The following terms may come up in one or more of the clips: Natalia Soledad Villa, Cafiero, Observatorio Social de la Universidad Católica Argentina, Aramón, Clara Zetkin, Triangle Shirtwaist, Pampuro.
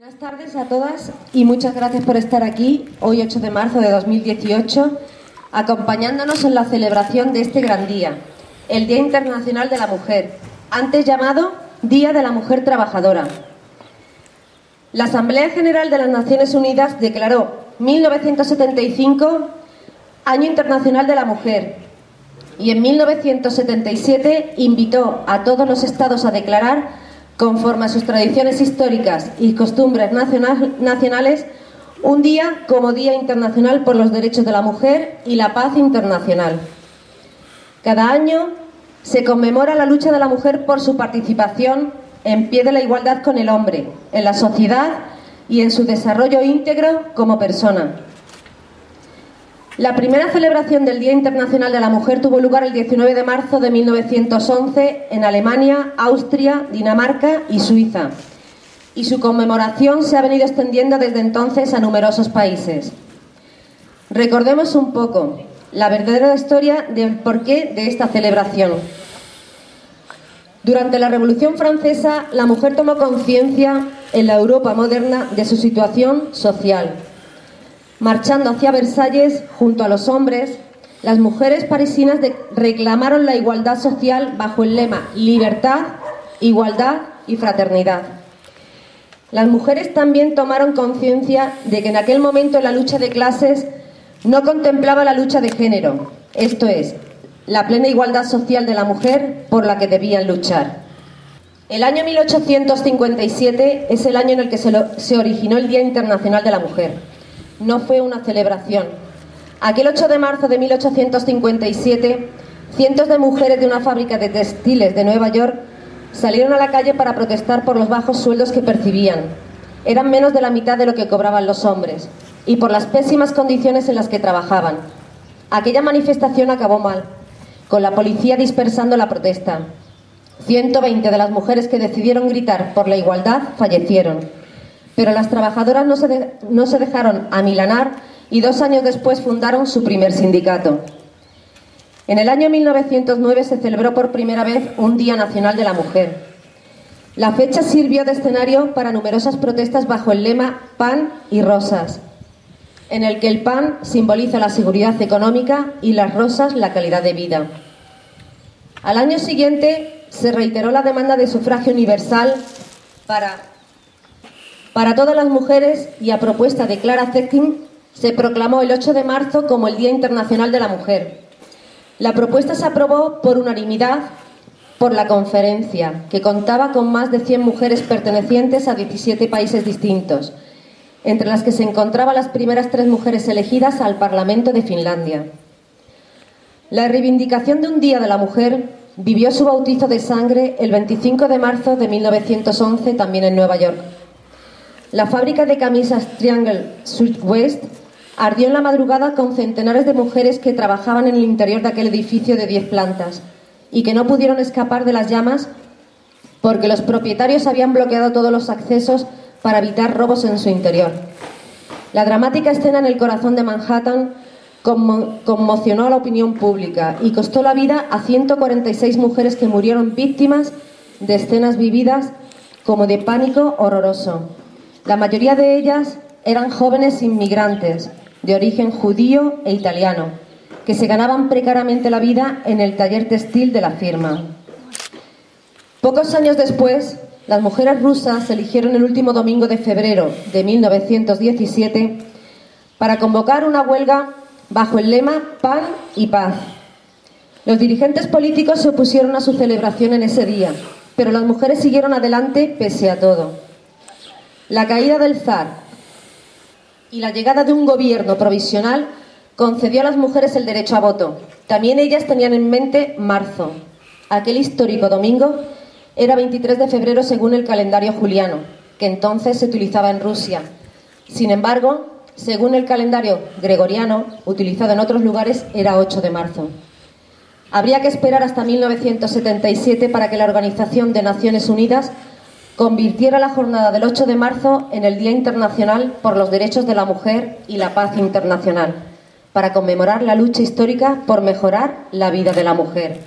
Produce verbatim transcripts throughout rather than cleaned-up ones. Buenas tardes a todas y muchas gracias por estar aquí hoy ocho de marzo de dos mil dieciocho acompañándonos en la celebración de este gran día, el Día Internacional de la Mujer, antes llamado Día de la Mujer Trabajadora. La Asamblea General de las Naciones Unidas declaró mil novecientos setenta y cinco Año Internacional de la Mujer y en mil novecientos setenta y siete invitó a todos los estados a declarar, conforme a sus tradiciones históricas y costumbres nacionales, un día como Día Internacional por los Derechos de la Mujer y la Paz Internacional. Cada año se conmemora la lucha de la mujer por su participación en pie de la igualdad con el hombre, en la sociedad y en su desarrollo íntegro como persona. La primera celebración del Día Internacional de la Mujer tuvo lugar el diecinueve de marzo de mil novecientos once en Alemania, Austria, Dinamarca y Suiza, y su conmemoración se ha venido extendiendo desde entonces a numerosos países. Recordemos un poco la verdadera historia del porqué de esta celebración. Durante la Revolución Francesa, la mujer tomó conciencia en la Europa moderna de su situación social. Marchando hacia Versalles, junto a los hombres, las mujeres parisinas reclamaron la igualdad social bajo el lema libertad, igualdad y fraternidad. Las mujeres también tomaron conciencia de que en aquel momento la lucha de clases no contemplaba la lucha de género, esto es, la plena igualdad social de la mujer por la que debían luchar. El año mil ochocientos cincuenta y siete es el año en el que se, lo, se originó el Día Internacional de la Mujer. No fue una celebración. Aquel ocho de marzo de mil ochocientos cincuenta y siete, cientos de mujeres de una fábrica de textiles de Nueva York salieron a la calle para protestar por los bajos sueldos que percibían. Eran menos de la mitad de lo que cobraban los hombres y por las pésimas condiciones en las que trabajaban. Aquella manifestación acabó mal, con la policía dispersando la protesta. ciento veinte de las mujeres que decidieron gritar por la igualdad fallecieron. Pero las trabajadoras no se, de, no se dejaron amilanar y dos años después fundaron su primer sindicato. En el año mil novecientos nueve se celebró por primera vez un Día Nacional de la Mujer. La fecha sirvió de escenario para numerosas protestas bajo el lema Pan y Rosas, en el que el pan simboliza la seguridad económica y las rosas la calidad de vida. Al año siguiente se reiteró la demanda de sufragio universal para... Para todas las mujeres y a propuesta de Clara Zetkin se proclamó el ocho de marzo como el Día Internacional de la Mujer. La propuesta se aprobó por unanimidad por la conferencia, que contaba con más de cien mujeres pertenecientes a diecisiete países distintos, entre las que se encontraban las primeras tres mujeres elegidas al Parlamento de Finlandia. La reivindicación de un Día de la Mujer vivió su bautizo de sangre el veinticinco de marzo de mil novecientos once también en Nueva York. La fábrica de camisas Triangle Shirtwaist ardió en la madrugada con centenares de mujeres que trabajaban en el interior de aquel edificio de diez plantas y que no pudieron escapar de las llamas porque los propietarios habían bloqueado todos los accesos para evitar robos en su interior. La dramática escena en el corazón de Manhattan conmo- conmocionó a la opinión pública y costó la vida a ciento cuarenta y seis mujeres que murieron víctimas de escenas vividas como de pánico horroroso. La mayoría de ellas eran jóvenes inmigrantes de origen judío e italiano que se ganaban precariamente la vida en el taller textil de la firma. Pocos años después, las mujeres rusas eligieron el último domingo de febrero de mil novecientos diecisiete para convocar una huelga bajo el lema Pan y Paz. Los dirigentes políticos se opusieron a su celebración en ese día, pero las mujeres siguieron adelante pese a todo. La caída del zar y la llegada de un gobierno provisional concedió a las mujeres el derecho a voto. También ellas tenían en mente marzo. Aquel histórico domingo era veintitrés de febrero según el calendario juliano, que entonces se utilizaba en Rusia. Sin embargo, según el calendario gregoriano, utilizado en otros lugares, era ocho de marzo. Habría que esperar hasta mil novecientos setenta y siete para que la Organización de Naciones Unidas convirtiera la jornada del ocho de marzo en el Día Internacional por los Derechos de la Mujer y la Paz Internacional, para conmemorar la lucha histórica por mejorar la vida de la mujer.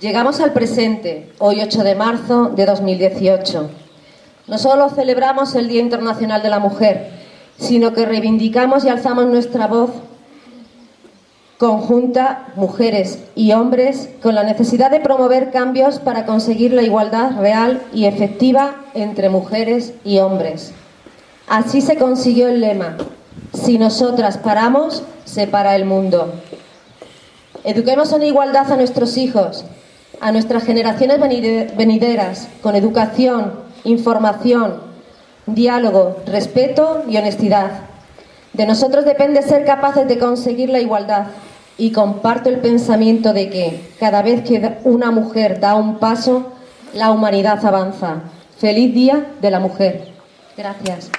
Llegamos al presente, hoy ocho de marzo de dos mil dieciocho. No solo celebramos el Día Internacional de la Mujer, sino que reivindicamos y alzamos nuestra voz conjunta, mujeres y hombres, con la necesidad de promover cambios para conseguir la igualdad real y efectiva entre mujeres y hombres. Así se consiguió el lema: si nosotras paramos, se para el mundo. Eduquemos en igualdad a nuestros hijos, a nuestras generaciones venideras, con educación, información, diálogo, respeto y honestidad. De nosotros depende ser capaces de conseguir la igualdad, y comparto el pensamiento de que cada vez que una mujer da un paso, la humanidad avanza. Feliz Día de la Mujer. Gracias.